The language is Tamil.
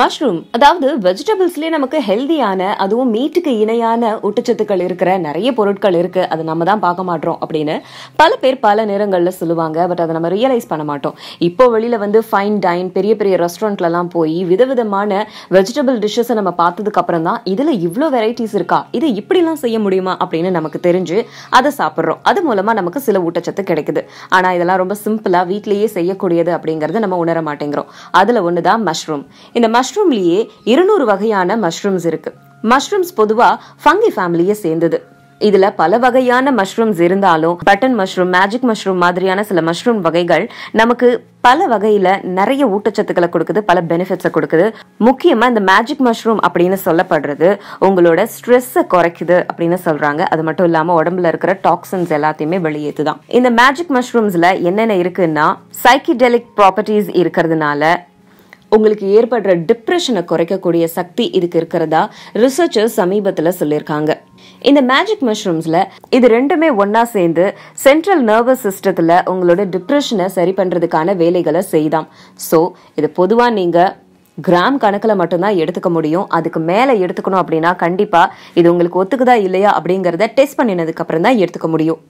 Mushroom, அதாவது வெஜிடபிள்ஸ்லயே நமக்கு ஹெல்தியான அதுவும் மீட்டுக்கு இணையான ஊட்டச்சத்துக்கள் இருக்கிற நிறைய பொருட்கள் இருக்கு. அது நம்ம தான் பார்க்க மாட்டோம் அப்படினு பல பேர் பல நேரங்கள்ல சொல்லுவாங்க. பட் அத நம்ம ரியலைஸ் பண்ண மாட்டோம். இப்போ வெளியில வந்து ஃபைன் டைன் பெரிய பெரிய ரெஸ்டாரன்ட்ல எல்லாம் போய் விதவிதமான வெஜிடபிள் டிஷஸ் நம்ம பார்த்ததுக்கு அப்புறம் தான் இதுல இவ்ளோ வெரைட்டிஸ் இருக்கா, இது இப்படி எல்லாம் செய்ய முடியுமா அப்படினு நமக்கு தெரிஞ்சு அதை சாப்பிடுறோம். அது மூலமா நமக்கு சில ஊட்டச்சத்து கிடைக்குது. ஆனா இதெல்லாம் ரொம்ப சிம்பிளா வீட்லயே செய்யக்கூடியது அப்படிங்கறத நம்ம உணர மாட்டேங்கிறோம். அதுல ஒண்ணுதான் மஷ்ரூம். இந்த மஷ்ரூம் லியே 200 வகையான மஷ்ரூம்ஸ் இருக்கு. மஷ்ரூம்ஸ் பொதுவா ஃபங்கி ஃபேமிலியை சேர்ந்தது. இதுல பல வகையான மஷ்ரூம்ஸ் இருந்தாலும் பட்டன் மஷ்ரூம், மேஜிக் மஷ்ரூம் மாதிரியான சில மஷ்ரூம் வகைகள் நமக்கு பல வகையில நிறைய ஊட்டச்சத்துக்களை கொடுக்குது, பல பெனிஃபிட்ஸை கொடுக்குது. முக்கியமா இந்த மேஜிக் மஷ்ரூம் அப்படின்னு சொல்லப்படுறது உங்களோட ஸ்ட்ரெஸ்ஸை குறைக்குது அப்படின்னு சொல்றாங்க. அது மட்டும் இல்லாம உடம்புல இருக்கிற டாக்ஸின்ஸ் எல்லாத்தையுமே வெளியேற்றுதான். இந்த மேஜிக் மஷ்ரூம்ஸ்ல என்னென்ன இருக்குன்னா சைக்கிடெலிக் ப்ராப்பர்ட்டிஸ் இருக்கிறதுனால உங்களுக்கு ஏற்படுற டிப்ரெஷனை குறைக்கக்கூடிய சக்தி இதுக்கு இருக்கிறதா ரிசர்ச்சர்ஸ் சமீபத்தில் சொல்லியிருக்காங்க. இந்த மேஜிக் மஷ்ரூம்ஸ்ல இது ரெண்டுமே ஒன்னா சேர்ந்து சென்ட்ரல் நர்வஸ் சிஸ்டத்துல உங்களோட டிப்ரெஷனை சரி பண்றதுக்கான வேலைகளை செய்தாம். ஸோ இது பொதுவா நீங்க கிராம் கணக்கில் மட்டும்தான் எடுத்துக்க முடியும். அதுக்கு மேலே எடுத்துக்கணும் அப்படின்னா கண்டிப்பா இது உங்களுக்கு ஒத்துக்குதா இல்லையா அப்படிங்கிறத டெஸ்ட் பண்ணினதுக்கு அப்புறம் தான் எடுத்துக்க முடியும்.